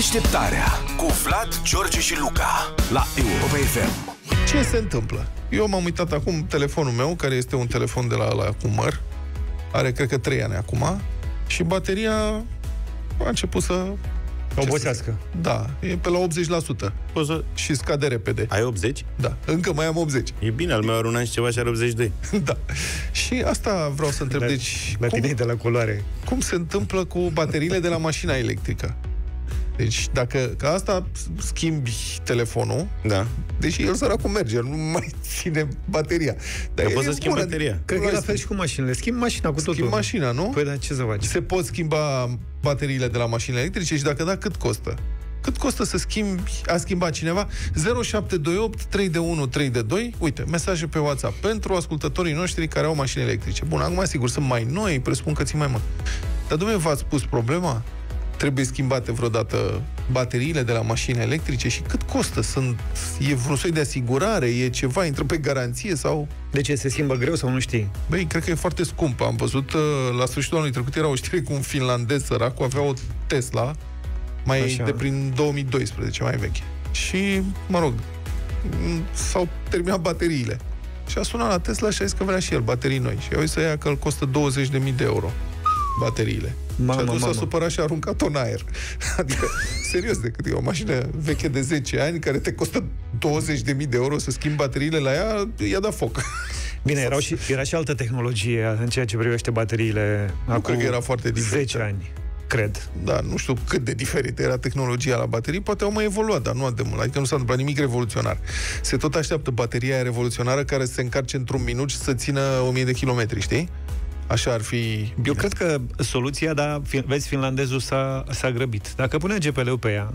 Deșteptarea cu Vlad, George și Luca la Europa FM. Ce se întâmplă? Eu m-am uitat acum, telefonul meu, care este un telefon de la cumăr, are cred că 3 ani acum, și bateria a început să obosească. Da, e pe la 80%. Și scade repede. Ai 80? Da, încă mai am 80. E bine, al meu are un an și ceva și are 82. Da. Și asta vreau să întreb, deci de la culoare. Cum se întâmplă cu bateriile de la mașina electrică? Deci, dacă ca asta schimbi telefonul, da. Deși el săracul merge, nu mai ține bateria. Dar poți să schimbi bateria. Cred că e la fel și cu mașinile. Schimbi mașina cu totul. Schimbi mașina, nu? Păi, da, ce să faci? Se pot schimba bateriile de la mașinile electrice și dacă da, cât costă? Cât costă să schimbi, a schimbat cineva? 0728 3 de 1 3 de 2. Uite, mesaje pe WhatsApp pentru ascultătorii noștri care au mașini electrice. Bun, acum, sigur, sunt mai noi, presupun că țin mai mult. Dar, domnule, v-ați pus problema? Trebuie schimbate vreodată bateriile de la mașini electrice și cât costă? E vreun soi de asigurare? E ceva? Intră pe garanție? Sau... De ce? Se schimbă greu sau nu știi? Băi, cred că e foarte scump. Am văzut la sfârșitul anului trecut, era o știre cu un finlandez sărac, avea o Tesla mai așa, de prin 2012, mai veche. Și, mă rog, s-au terminat bateriile. Și a sunat la Tesla și a zis că vrea și el baterii noi. Și eu să ia că îl costă 20.000 de euro bateriile. Mama, și atunci s-a supărat și a aruncat-o în aer. Adică, serios, decât e o mașină veche de 10 ani care te costă 20.000 de euro să schimbi bateriile la ea, i-a dat foc. Bine, era și altă tehnologie în ceea ce privește bateriile. Nu acum cred că era foarte diferit. 10 ani, cred. Da, nu știu cât de diferită era tehnologia la baterii, poate au mai evoluat, dar nu atât de mult. Adică nu s-a întâmplat nimic revoluționar. Se tot așteaptă bateria revoluționară care se încarce într-un minut și să țină 1000 de kilometri, știi? Așa ar fi... Bine. Eu cred că soluția, dar vezi, finlandezul s-a grăbit. Dacă pune GPL-ul pe ea,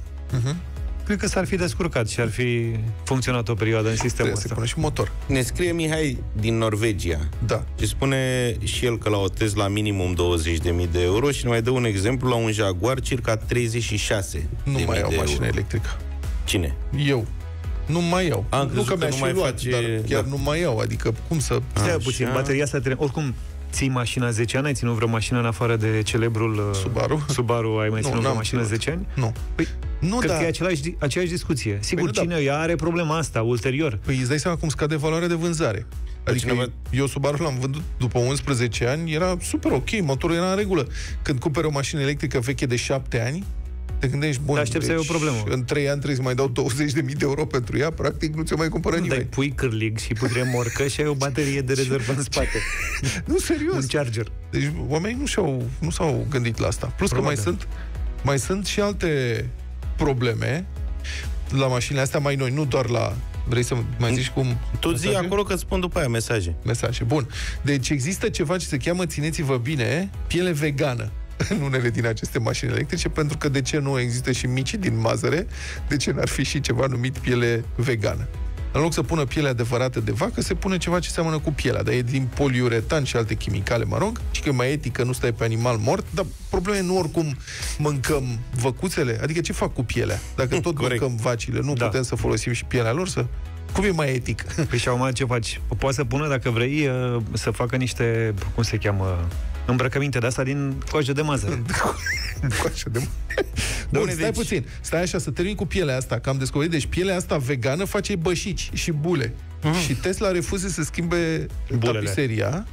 cred că s-ar fi descurcat și ar fi funcționat o perioadă în sistemul ăsta. Să pune și motor. Ne scrie Mihai din Norvegia. Da. Și spune și el că la o Tesla minimum 20.000 de euro și ne mai dă un exemplu la un Jaguar circa 36. Nu mai iau mașină electrică. Cine? Eu. Nu mai iau. Nu că mi-aș fi luat, dar chiar nu mai iau. Adică cum să... Stai puțin, bateria asta... Oricum... Ții mașina 10 ani? Ai ținut vreo mașină în afară de celebrul Subaru? Ai mai ținut vreo mașină 10 ani? Nu. Păi, nu, cred că e aceeași discuție. Sigur, cine are problema asta ulterior? Păi îți dai seama cum scade valoarea de vânzare. Adică eu Subaru l-am vândut după 11 ani, era super ok, motorul era în regulă. Când cumperi o mașină electrică veche de 7 ani, te gândești, bun, deci, o problemă. În 3 ani trebuie să mai dau 20.000 de euro pentru ea, practic nu ți-o mai cumpără nimeni. Dai pui cârlig și putremorcă și ai o baterie de rezervă în spate. Nu, serios. Un charger. Deci oamenii nu s-au gândit la asta. Plus probabil că mai sunt și alte probleme la mașinile astea mai noi, nu doar la... Vrei să mai zici cum... Tu zi acolo că îți spun după aia mesaje. Mesaje, bun. Deci există ceva ce se cheamă, țineți-vă bine, piele vegană în unele din aceste mașini electrice, pentru că de ce nu există și micii din mazăre, de ce n-ar fi și ceva numit piele vegană? În loc să pună piele adevărată de vacă, se pune ceva ce seamănă cu pielea, dar e din poliuretan și alte chimicale, mă rog, și că e mai etică, nu stai pe animal mort, dar probleme nu oricum mâncăm văcuțele, adică ce fac cu pielea? Dacă tot mâncăm vacile, nu putem să folosim și pielea lor să... Cum e mai etic? Păi și acum ce faci? Poate să pună, dacă vrei, să facă niște, cum se cheamă, îmbrăcăminte de asta din coajă de mazăre. Coajă de mazăre. Bun, stai puțin. Stai așa, să termin cu pielea asta, că am descoperit. Deci pielea asta vegană face bășici și bule. Și Tesla refuză să schimbe tapiseria.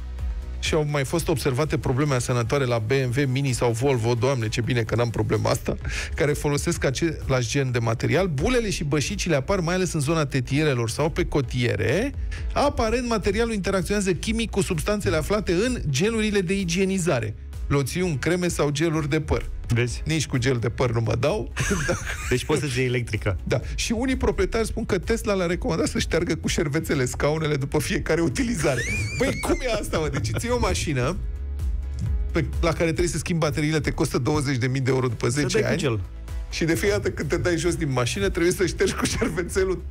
Și au mai fost observate probleme asemănătoare la BMW, Mini sau Volvo, doamne, ce bine că n-am problema asta, care folosesc același gen de material. Bulele și bășicile apar mai ales în zona tetierelor sau pe cotiere. Aparent, materialul interacționează chimic cu substanțele aflate în gelurile de igienizare. Loțiuni, creme sau geluri de păr. Vezi? Nici cu gel de păr nu mă dau. Deci poți să-ți iei electrică. Da. Și unii proprietari spun că Tesla le-a recomandat să șteargă cu șervețele scaunele după fiecare utilizare. Băi, cum e asta, mă? Deci ții o mașină la care trebuie să schimbi bateriile, te costă 20.000 de euro după 10 ani. Gel. Și de fiecare dată când te dai jos din mașină, trebuie să ștergi cu șervețelul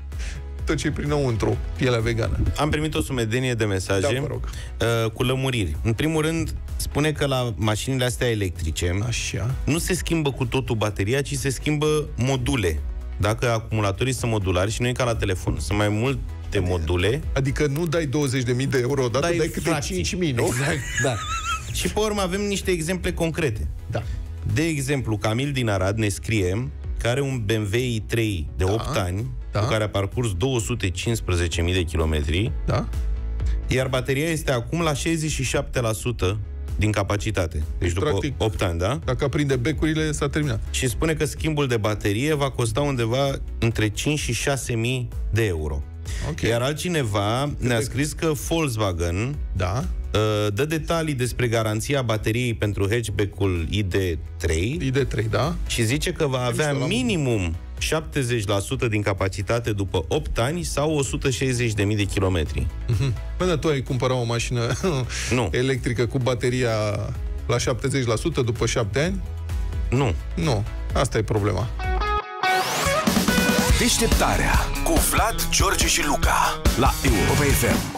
tot ce e prinăuntru, pielea vegană. Am primit o sumedenie de mesaje, da, cu lămuriri. În primul rând, spune că la mașinile astea electrice nu se schimbă cu totul bateria, ci se schimbă module. Dacă acumulatorii sunt modulari și nu e ca la telefon, sunt mai multe module. Adică nu dai 20.000 de euro odată, dai câte 5.000, nu? Exact, da. Și pe urmă avem niște exemple concrete. Da. De exemplu, Camil din Arad ne scrie care un BMW i3 de 8 ani, cu care a parcurs 215.000 de kilometri, iar bateria este acum la 67% din capacitate. Deci după practic, 8 ani, da? Dacă aprinde becurile, s-a terminat. Și spune că schimbul de baterie va costa undeva între 5 și 6.000 de euro. Okay. Iar altcineva ne-a scris că Volkswagen dă detalii despre garanția bateriei pentru hatchback-ul ID3 și zice că va avea minimum 70% din capacitate după 8 ani sau 160.000 de kilometri. Până tu ai cumpărat o mașină electrică cu bateria la 70% după 7 ani? Nu. Nu. Asta e problema. Deșteptarea cu Vlad, George și Luca la Europa FM.